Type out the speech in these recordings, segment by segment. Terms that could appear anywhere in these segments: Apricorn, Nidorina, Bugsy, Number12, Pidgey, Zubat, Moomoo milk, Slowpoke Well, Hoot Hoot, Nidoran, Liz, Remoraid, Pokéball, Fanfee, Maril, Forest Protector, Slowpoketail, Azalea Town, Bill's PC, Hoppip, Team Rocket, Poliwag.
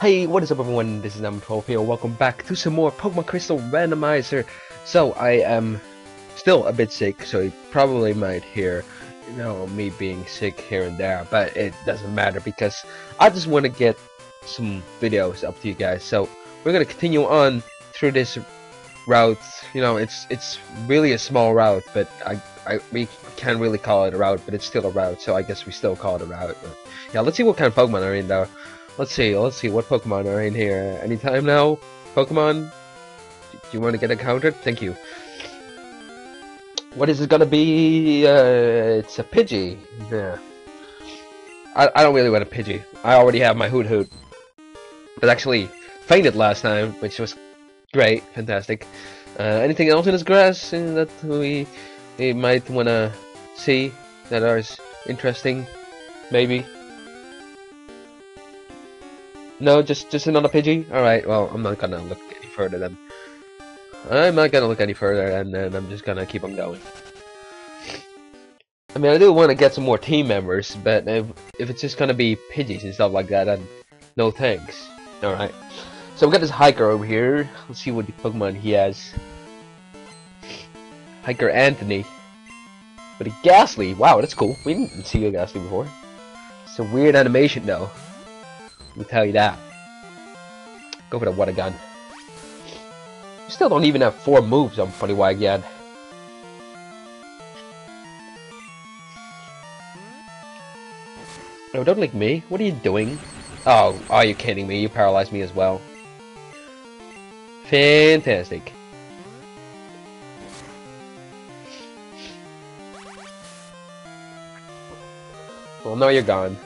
Hey, what is up everyone, this is Number12 here, welcome back to some more Pokemon Crystal Randomizer. So, I am still a bit sick, so you probably might hear, you know, me being sick here and there, but it doesn't matter because I just want to get some videos up to you guys. So, we're going to continue on through this route. You know, it's really a small route, but we can't really call it a route, but it's still a route, so I guess we still call it a route. But yeah, let's see what kind of Pokemon are in there. Let's see what Pokemon are in here. Anytime now, Pokemon? Do you want to get encountered? Thank you. What is it gonna be? It's a Pidgey. Yeah. I don't really want a Pidgey. I already have my Hoot Hoot. But actually, fainted last time, which was great, fantastic. Anything else in this grass that we might wanna see that are interesting? Maybe. No, just another Pidgey? Alright, well, I'm not gonna look any further then. I'm just gonna keep on going. I mean, I do want to get some more team members, but if it's just gonna be Pidgeys and stuff like that, then no thanks. Alright. So we got this hiker over here. Let's see what the Pokemon he has. Hiker Anthony. But a Ghastly, wow, that's cool. We didn't see a Ghastly before. It's a weird animation though. Let me tell you that. Go for the water gun. You still don't even have 4 moves on Poliwag yet. No, don't lick me. What are you doing? Oh, are you kidding me? You paralyzed me as well. Fantastic. Well, no, you're gone.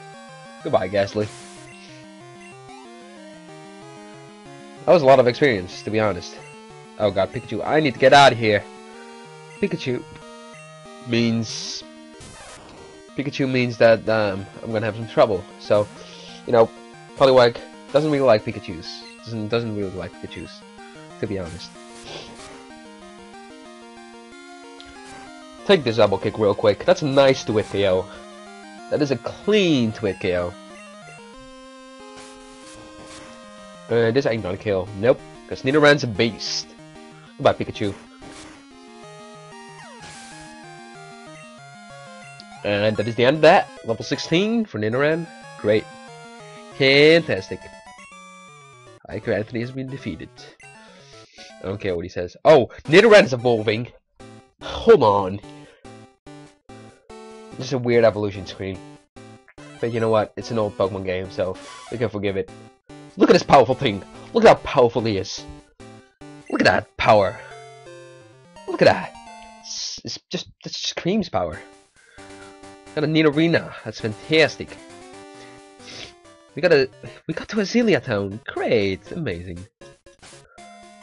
Goodbye, Ghastly. That was a lot of experience, to be honest. Oh god, Pikachu, I need to get out of here. Pikachu means that I'm gonna have some trouble. So, you know, Poliwag doesn't really like Pikachus. Doesn't really like Pikachus, to be honest. Take this double kick real quick. That's a nice twit KO. That is a clean twit KO. This ain't gonna kill. Nope. Because Nidoran's a beast. Goodbye, Pikachu. And that is the end of that. Level 16 for Nidoran. Great. Fantastic. Hiker Anthony has been defeated. I don't care what he says. Oh, Nidoran's evolving. Hold on. This is a weird evolution screen. But you know what? It's an old Pokemon game, so we can forgive it. Look at this powerful thing. Look at how powerful he is. Look at that power. Look at that. It just screams power. Got a Nidorina. That's fantastic. We got to Azalea Town. Great, amazing.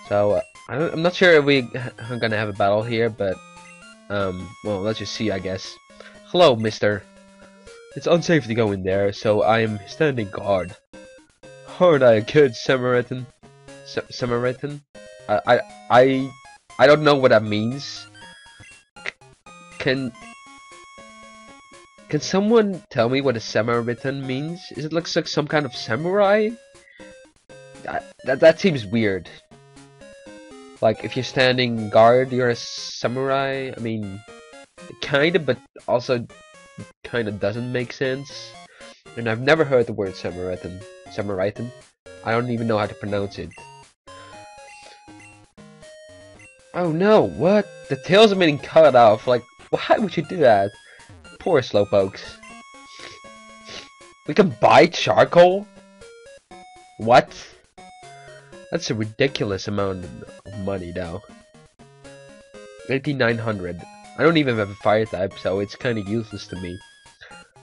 So I'm not sure if we are gonna have a battle here, but well, let's just see, I guess. Hello, Mister. It's unsafe to go in there, so I'm standing guard. Aren't I a good Samaritan? Samaritan? I don't know what that means. Can someone tell me what a Samaritan means? Is it looks like some kind of samurai? That seems weird. Like if you're standing guard, you're a samurai. I mean, kinda, but also kinda doesn't make sense. And I've never heard the word Samaritan. Samaritan? I don't even know how to pronounce it. Oh no, what? The tails are being cut off, like, why would you do that? Poor Slowpokes. We can buy charcoal? What? That's a ridiculous amount of money now. 8,900. I don't even have a fire type, so it's kinda useless to me.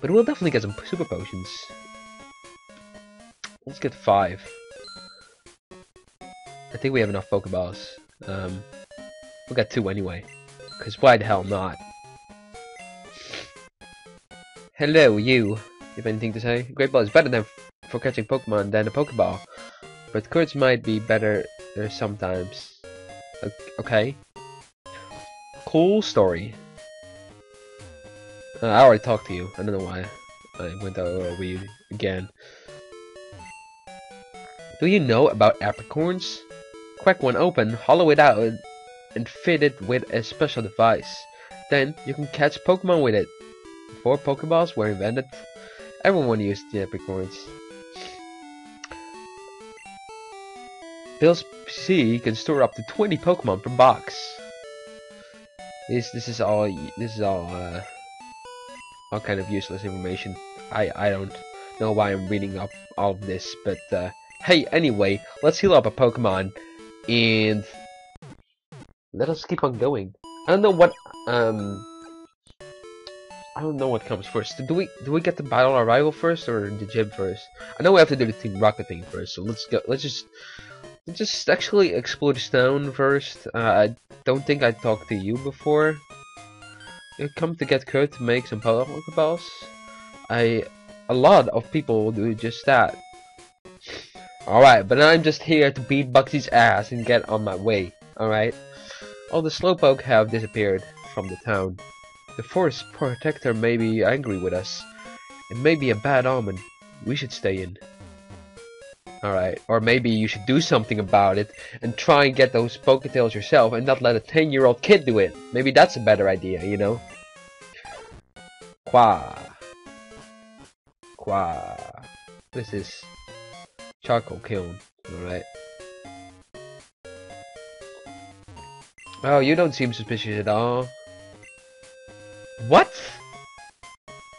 But we'll definitely get some super potions. Let's get 5. I think we have enough Pokeballs. We'll get 2 anyway. Because why the hell not? Hello, you. You have anything to say? Great Ball is better than for catching Pokemon than a Pokeball. But Curds might be better sometimes. Okay. Cool story. I already talked to you. I don't know why I went over you again. Do you know about apricorns? Crack one open, hollow it out, and fit it with a special device. Then you can catch Pokemon with it. Before Pokeballs were invented, everyone used the apricorns. Bill's PC can store up to 20 Pokemon per box. This is all kind of useless information. I don't know why I'm reading up all of this, but hey, anyway, let's heal up a Pokemon and let us keep on going. I don't know what comes first. Do we get to battle our rival first or the gym first? I know we have to do the Team Rocket thing first, so let's go. Let's just actually explore the town first. I don't think I talked to you before. I come to get Kurt to make some Pokeballs. A lot of people will do just that. Alright, but I'm just here to beat Bugsy's ass and get on my way, alright? All the Slowpoke have disappeared from the town. The Forest Protector may be angry with us. It may be a bad omen. We should stay in. Alright, or maybe you should do something about it and try and get those Poketails yourself and not let a 10-year-old kid do it. Maybe that's a better idea, you know? Qua. This is Charcoal kiln, alright. Oh, you don't seem suspicious at all. What?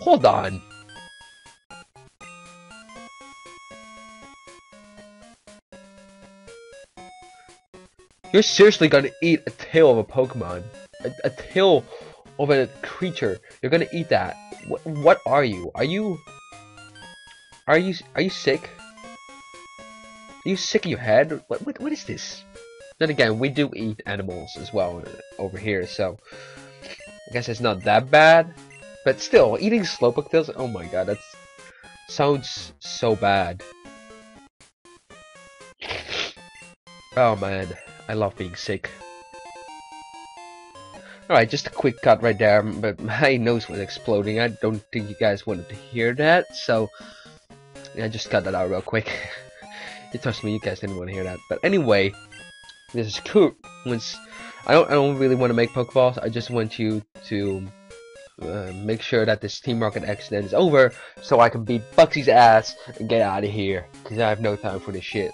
Hold on. You're seriously gonna eat a tail of a Pokemon. A tail of a creature. You're gonna eat that. What are you? Are you sick? Are you sick in your head? What is this? Then again, we do eat animals as well over here, so I guess it's not that bad. But still, eating Slowpoketails, oh my god, that sounds so bad. Oh man, I love being sick. Alright, just a quick cut right there, but my nose was exploding. I don't think you guys wanted to hear that, so yeah, just cut that out real quick. It trust me, you guys didn't want to hear that. But anyway, this is cool. I don't really want to make Pokeballs. I just want you to make sure that this Team Rocket accident is over, so I can beat Bugsy's ass and get out of here. Cause I have no time for this shit,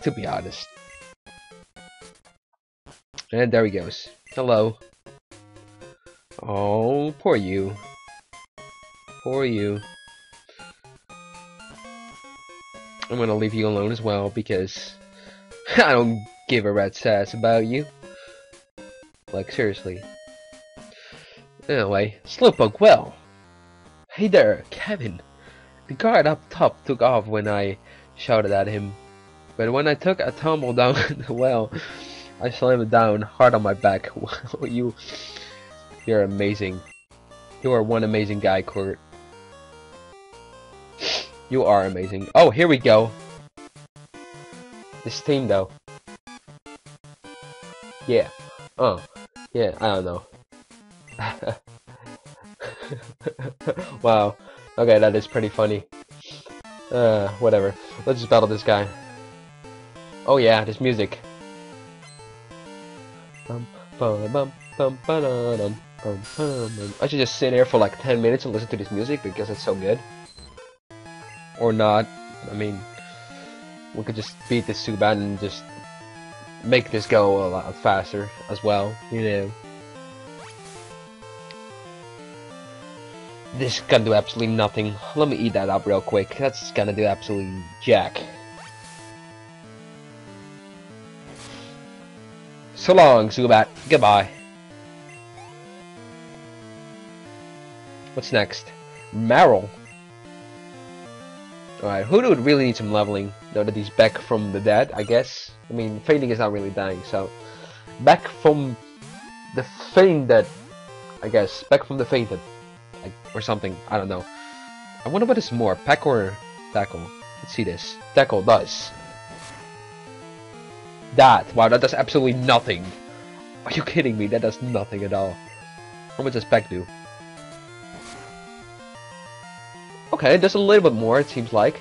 to be honest. And there he goes. Hello. Oh, poor you. Poor you. I'm gonna leave you alone as well, because I don't give a rat's ass about you. Like, seriously. Anyway, Slowpoke Well. Hey there, Kevin. The guard up top took off when I shouted at him. But when I took a tumble down the well, I slammed it down hard on my back. Wow, you're amazing. You are one amazing guy, Kurt. You are amazing. Oh, here we go. This team, though. Yeah. Oh. Yeah, I don't know. Wow. Okay, that is pretty funny. Whatever. Let's just battle this guy. Oh yeah, this music. I should just sit here for like 10 minutes and listen to this music because it's so good. Or not. I mean, we could just beat this Zubat and just make this go a lot faster as well, you know. This can do absolutely nothing. Let me eat that up real quick. That's gonna do absolutely jack. So long, Zubat. Goodbye. What's next? Maril. Alright, Hoot Hoot really needs some leveling, now that he's back from the dead, I guess. I mean, fainting is not really dying, so... Back from the fainted, I guess. Back from the fainted. Like, or something, I don't know. I wonder what is more, peck or tackle? Let's see this. Tackle does. That! Wow, that does absolutely nothing! Are you kidding me? That does nothing at all. How much does peck do? Okay, just a little bit more, it seems like.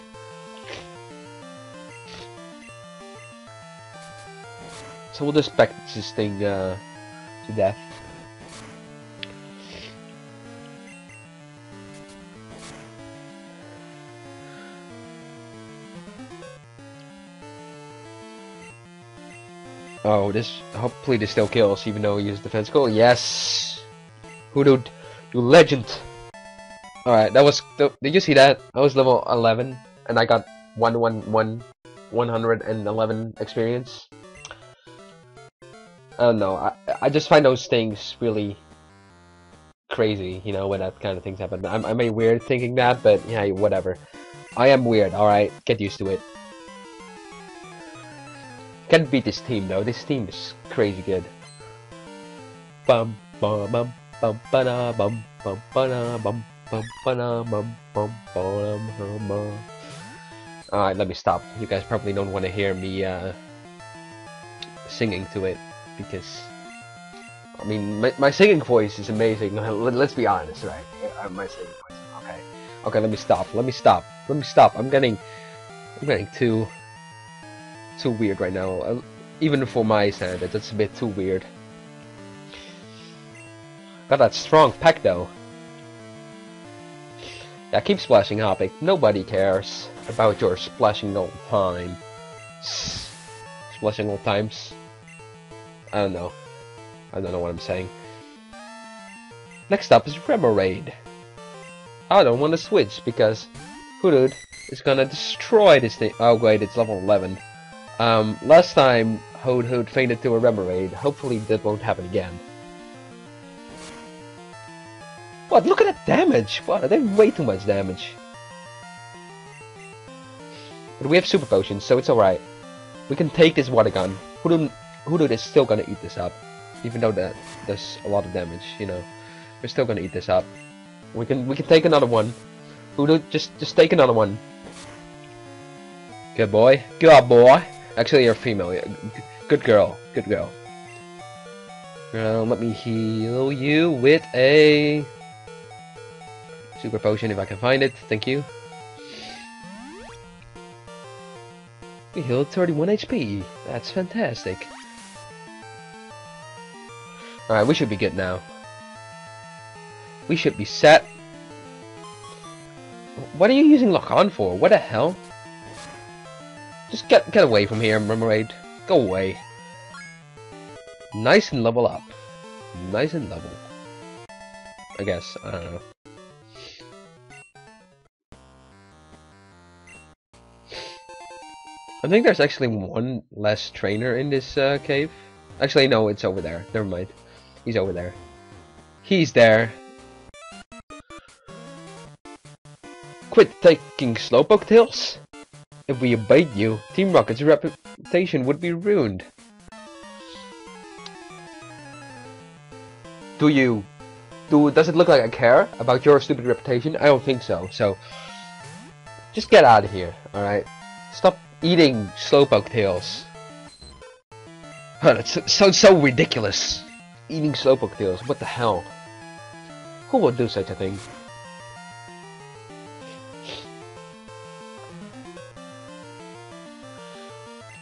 So we'll just pack this thing to death. Oh, this, hopefully this still kills, even though he used defense call. Yes! Hoot Hoot, you legend! Alright, that was, did you see that? I was level 11, and I got 111 experience. I don't know, I just find those things really crazy, you know, when that kind of things happen. I may weird thinking that, but yeah, whatever. I am weird, alright, get used to it. Can't beat this team though, this team is crazy good. Bum bum bum bum ba bum bum ba bum bum ba bum bum bum. Alright, let me stop. You guys probably don't want to hear me singing to it, because I mean my singing voice is amazing. Let's be honest, right? My singing voice. Okay. Okay, let me stop. Let me stop. Let me stop. I'm getting too weird right now, even for my standards. That's a bit too weird. Got that strong pack though. Yeah, keep splashing, Hoppip. Nobody cares about your splashing all time. Splashing all times. I don't know. I don't know what I'm saying. Next up is Remoraid. I don't want to switch because Hoot Hoot is gonna destroy this thing. Oh wait, it's level 11. Last time Hoot Hoot fainted to a Remoraid. Hopefully that won't happen again. What? Look at that damage! Wow, they did way too much damage. But we have super potions, so it's alright. We can take this water gun. Hoot Hoot is still gonna eat this up. Even though that does a lot of damage, you know. We're still gonna eat this up. We can take another one. Hoot Hoot, just take another one. Good boy. Good boy. Actually, you're female. Good girl. Good girl. Girl, let me heal you with a super potion if I can find it. Thank you. We healed 31 HP. That's fantastic. Alright, we should be good now. We should be set. What are you using lock on for? What the hell? Just get away from here, Remoraid. Go away. Nice and level up. Nice and level. I guess. I don't know. I think there's actually one less trainer in this cave. Actually, no, it's over there. Never mind. He's over there. He's there. Quit taking Slowpoke tails. If we obeyed you, Team Rocket's reputation would be ruined. Does it look like I care about your stupid reputation? I don't think so, so just get out of here, alright? Stop eating Slowpoketails. Huh, that sounds so ridiculous. Eating Slowpoketails, what the hell? Who would do such a thing?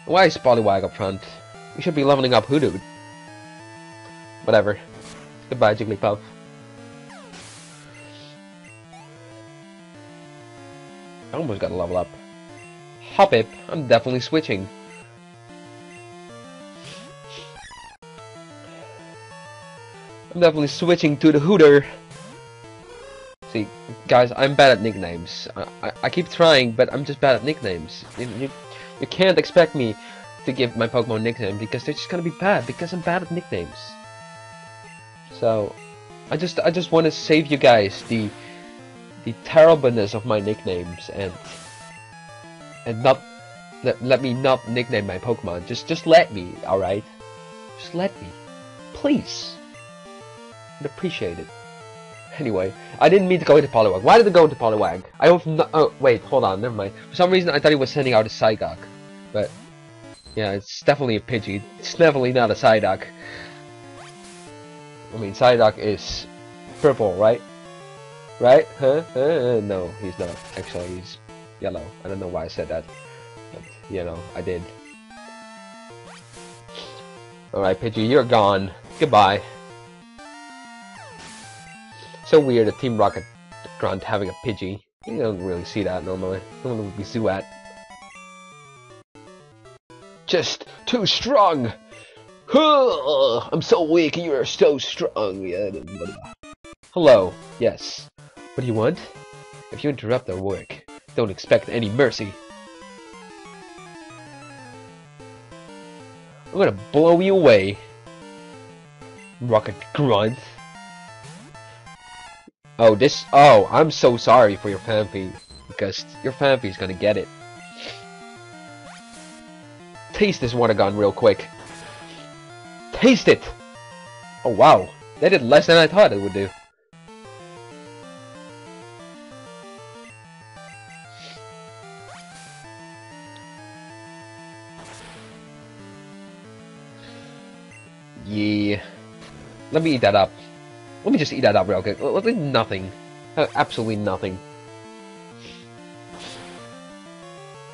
Why is Poliwag up front? We should be leveling up Hoot Hoot. Whatever. Goodbye, Jigglypuff. I almost got to level up. Hoppip, I'm definitely switching. I'm definitely switching to the Hooter. See, guys, I'm bad at nicknames. I keep trying, but I'm just bad at nicknames. You can't expect me to give my Pokemon nickname because they're just gonna be bad because I'm bad at nicknames. So I just want to save you guys the terribleness of my nicknames and not let me not nickname my Pokemon. Just let me, all right? Just let me, please. I'd appreciate it. Anyway, I didn't mean to go into Poliwag. Why did it go into Poliwag? I hope not. Oh, wait, hold on, never mind. For some reason, I thought he was sending out a Psyduck. But, yeah, it's definitely a Pidgey. It's definitely not a Psyduck. I mean, Psyduck is purple, right? Right? Huh? No, he's not. Actually, he's yellow. I don't know why I said that. But, you know, I did. Alright, Pidgey, you're gone. Goodbye. So weird, a Team Rocket grunt having a Pidgey. You don't really see that normally. Normally would be Zubat. Just too strong! I'm so weak and you're so strong! Hello, yes. What do you want? If you interrupt our work, don't expect any mercy. I'm gonna blow you away, Rocket Grunt. Oh, this. Oh, I'm so sorry for your Fanfee, because your Fanfee's gonna get it. Taste this water gun real quick. Taste it! Oh, wow. That did less than I thought it would do. Yeah. Let me eat that up. Let me just eat that up real quick. Nothing. Absolutely nothing.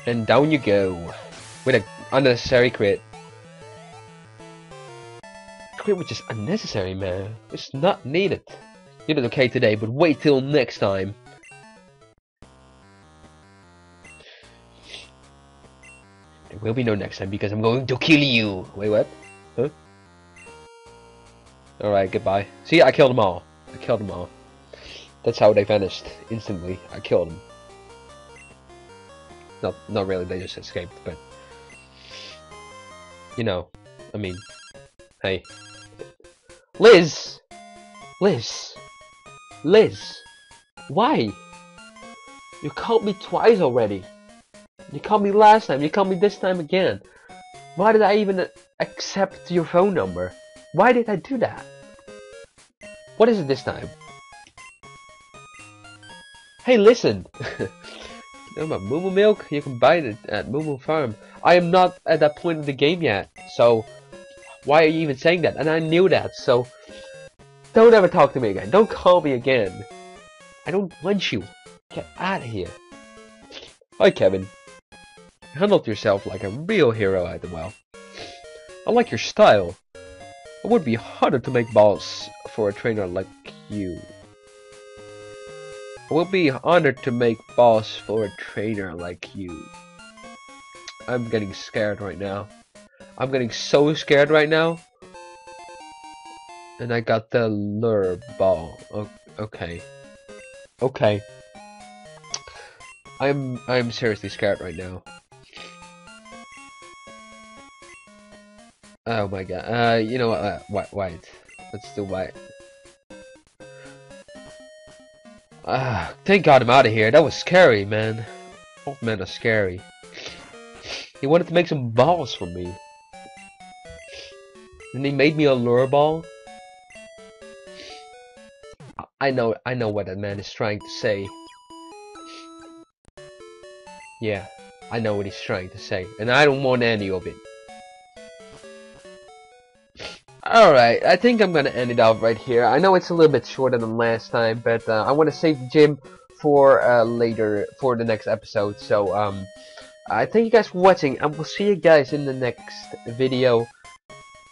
And down you go. With an unnecessary crit. Crit which is unnecessary, man. It's not needed. You did okay today, but wait till next time. There will be no next time because I'm going to kill you. Wait, what? Huh? Alright, goodbye. See, I killed them all. I killed them all. That's how they vanished. Instantly. I killed them. Not really, they just escaped, but... You know, I mean... Hey. Liz! Liz! Liz! Why? You called me twice already. You called me last time, you called me this time again. Why did I even accept your phone number? Why did I do that? What is it this time? Hey, listen! You know about Moomoo milk? You can buy it at Moomoo Farm. I am not at that point in the game yet, so... Why are you even saying that? And I knew that, so... Don't ever talk to me again. Don't call me again. I don't want you. Get out of here. Hi, Kevin. You handled yourself like a real hero at the well. I like your style. It would be harder to make balls for a trainer like you. I will be honored to make balls for a trainer like you. I'm getting scared right now. I'm getting so scared right now. And I got the lure ball. Okay. Okay. I'm seriously scared right now. Oh my god, you know what, white. Let's do white. Thank god I'm out of here. That was scary, man. Old men are scary. He wanted to make some balls for me. And he made me a lure ball. I know what that man is trying to say. Yeah, I know what he's trying to say. And I don't want any of it. Alright, I think I'm gonna end it off right here. I know it's a little bit shorter than last time, but I want to save the gym for later, for the next episode. So, I thank you guys for watching, and we'll see you guys in the next video.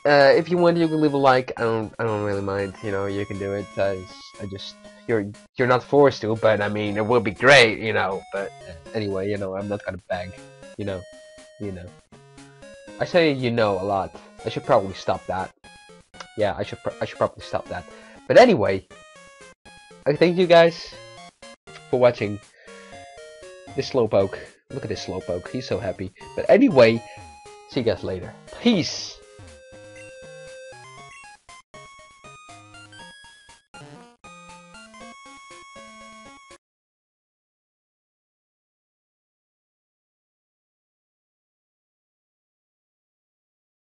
If you want, you can leave a like. I don't really mind. You know, you can do it. You're not forced to, but I mean, it will be great. You know, but anyway, you know, I'm not gonna beg. You know. I say you know a lot. I should probably stop that. Yeah, I should probably stop that. But anyway, I thank you guys for watching this Slowpoke. Look at this Slowpoke, he's so happy. But anyway, see you guys later. Peace!